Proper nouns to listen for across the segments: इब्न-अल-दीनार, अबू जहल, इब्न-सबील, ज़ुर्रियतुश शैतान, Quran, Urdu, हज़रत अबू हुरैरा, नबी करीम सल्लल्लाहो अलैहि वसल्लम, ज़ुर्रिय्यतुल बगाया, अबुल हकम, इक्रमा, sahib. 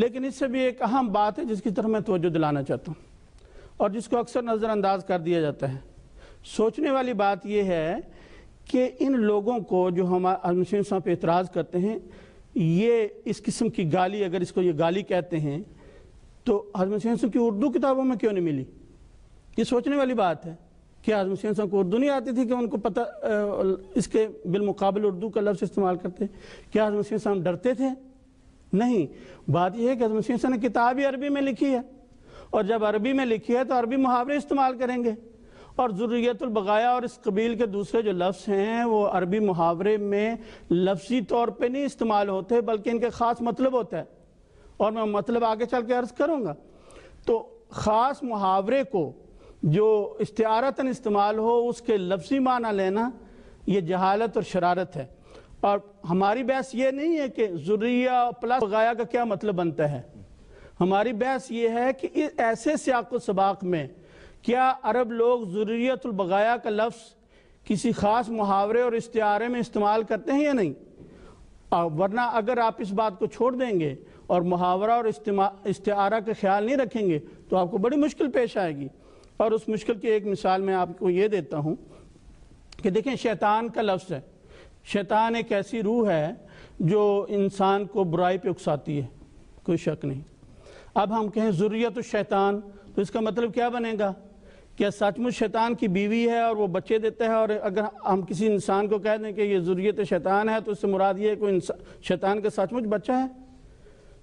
लेकिन इससे भी एक अहम बात है जिसकी तरफ मैं तवज्जो दिलाना चाहता हूँ और जिसको अक्सर नज़रअंदाज कर दिया जाता है। सोचने वाली बात यह है कि इन लोगों को जो हम साहब पर एतराज़ करते हैं, ये इस किस्म की गाली, अगर इसको ये गाली कहते हैं तो हज़रत साहब की उर्दू किताबों में क्यों नहीं मिली? ये सोचने वाली बात है कि हज़रत साहब को उर्दू नहीं आती थी कि उनको पता इसके बिलमुकाबल उर्दू का लफ्ज़ इस्तेमाल करते? क्या हज़रत साहब डरते थे? नहीं। बात यह है कि हज़रत साहब ने किताब ही अरबी में लिखी है और जब अरबी में लिखी है तो अरबी मुहावरे इस्तेमाल करेंगे और ज़ुर्रिय्यतुल बगाया और इस कबील के दूसरे जो लफ्ज़ हैं वो अरबी मुहावरे में लफ्ज़ी तौर पे नहीं इस्तेमाल होते बल्कि इनके ख़ास मतलब होता है और मैं मतलब आगे चल के अर्ज़ करूँगा। तो ख़ास मुहावरे को जो इस्तिआरतन इस्तेमाल हो उसके लफ्ज़ी माना लेना ये जहालत और शरारत है। और हमारी बहस ये नहीं है कि ज़ुर्रिया प्लस बगाया का क्या मतलब बनता है। हमारी बहस ये है कि ऐसे सियाक़ो सबाक़ में क्या अरब लोग ज़ुर्रियतुल बगाया का लफ्ज़ किसी ख़ास मुहावरे और इस्तिआरे में इस्तेमाल करते हैं या नहीं? वरना अगर आप इस बात को छोड़ देंगे और मुहावरा और इस्तिआरा का ख्याल नहीं रखेंगे तो आपको बड़ी मुश्किल पेश आएगी। और उस मुश्किल की एक मिसाल मैं आपको ये देता हूँ कि देखें, शैतान का लफ्ज़ है। शैतान एक ऐसी रूह है जो इंसान को बुराई पर उकसाती है, कोई शक नहीं। अब हम कहें ज़ुर्रियतुश शैतान तो इसका मतलब क्या बनेगा? क्या सचमुच शैतान की बीवी है और वो बच्चे देता है? और अगर हम किसी इंसान को कह दें कि ये ज़ुर्रियत शैतान है तो उससे मुराद ये है कोई शैतान का सचमुच बच्चा है।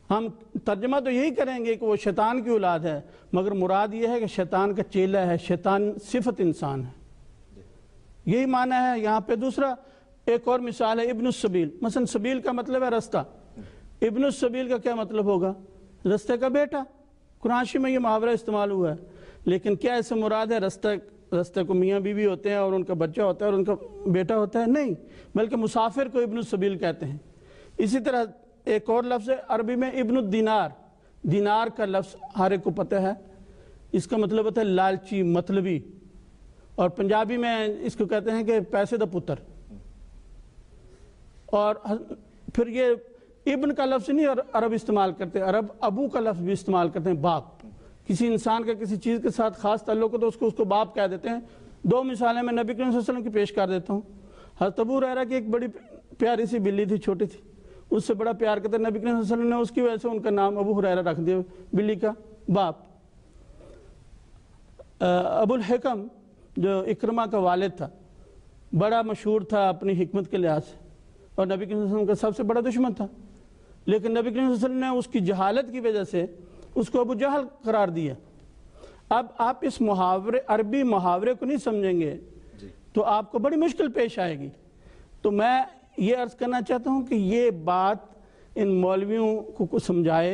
हम तर्जमा तो यही करेंगे कि वो शैतान की औलाद है, मगर मुराद ये है कि शैतान का चेला है, शैतान सिफत इंसान है, यही माना है यहाँ पे। दूसरा एक और मिसाल है इब्न-सबील। मसलन सबील का मतलब है रास्ता। इब्न-सबील का क्या मतलब होगा? रास्ते का बेटा। कुरानशी में ये मुहावरा इस्तेमाल हुआ है, लेकिन क्या इससे मुराद है रास्ते को मियाँ बीवी होते हैं और उनका बच्चा होता है और उनका बेटा होता है? नहीं, बल्कि मुसाफिर को इब्न-सबील कहते हैं। इसी तरह एक और लफ्ज़ है अरबी में इब्न-अल-दीनार। दीनार का लफ्ज़ हर एक को पता है, इसका मतलब होता है लालची, मतलबी। और पंजाबी में इसको कहते हैं कि पैसे दा पुत्र। और फिर ये इब्न का लफ्ज़ नहीं और अरब इस्तेमाल करते, अरब अबू का लफ्ज़ भी इस्तेमाल करते हैं, बाप। किसी इंसान का किसी चीज़ के साथ ख़ास ताल्लुक़ हो तो उसको उसको बाप कह देते हैं। दो मिसालें मैं नबी करीम सल्लल्लाहो अलैहि वसल्लम की पेश कर देता हूँ। हज़रत अबू हुरैरा की एक बड़ी प्यारी सी बिल्ली थी, छोटी थी, उससे बड़ा प्यार करते नबी करीम सल्लल्लाहो अलैहि वसल्लम ने, उसकी वजह से उनका नाम अबू हुरैरा रख दिया, बिल्ली का बाप। अबुल हकम जो इक्रमा का वालिद था, बड़ा मशहूर था अपनी हिकमत के लिहाज से और नबी करीम सल्लल्लाहो अलैहि वसल्लम का सबसे बड़ा दुश्मन था, लेकिन नबी करीम सल्लल्लाहु अलैहि वसल्लम ने उसकी जहालत की वजह से उसको अबू जहल करार दिया। अब आप इस मुहावरे, अरबी मुहावरे को नहीं समझेंगे तो आपको बड़ी मुश्किल पेश आएगी। तो मैं ये अर्ज़ करना चाहता हूँ कि ये बात इन मौलवियों को समझाए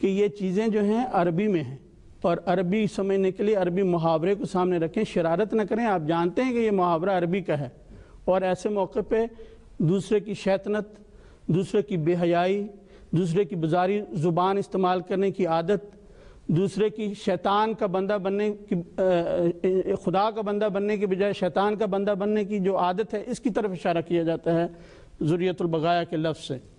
कि ये चीज़ें जो हैं अरबी में हैं और अरबी समझने के लिए अरबी मुहावरे को सामने रखें, शरारत ना करें। आप जानते हैं कि ये मुहावरा अरबी का है और ऐसे मौके पर दूसरे की शैतनत, दूसरे की बेहयाई, दूसरे की बाजारी ज़ुबान इस्तेमाल करने की आदत, दूसरे की शैतान का बंदा बनने की, खुदा का बंदा बनने के बजाय शैतान का बंदा बनने की जो आदत है, इसकी तरफ इशारा किया जाता है ज़ुर्रियतुल बगाया के लफ्ज़ से।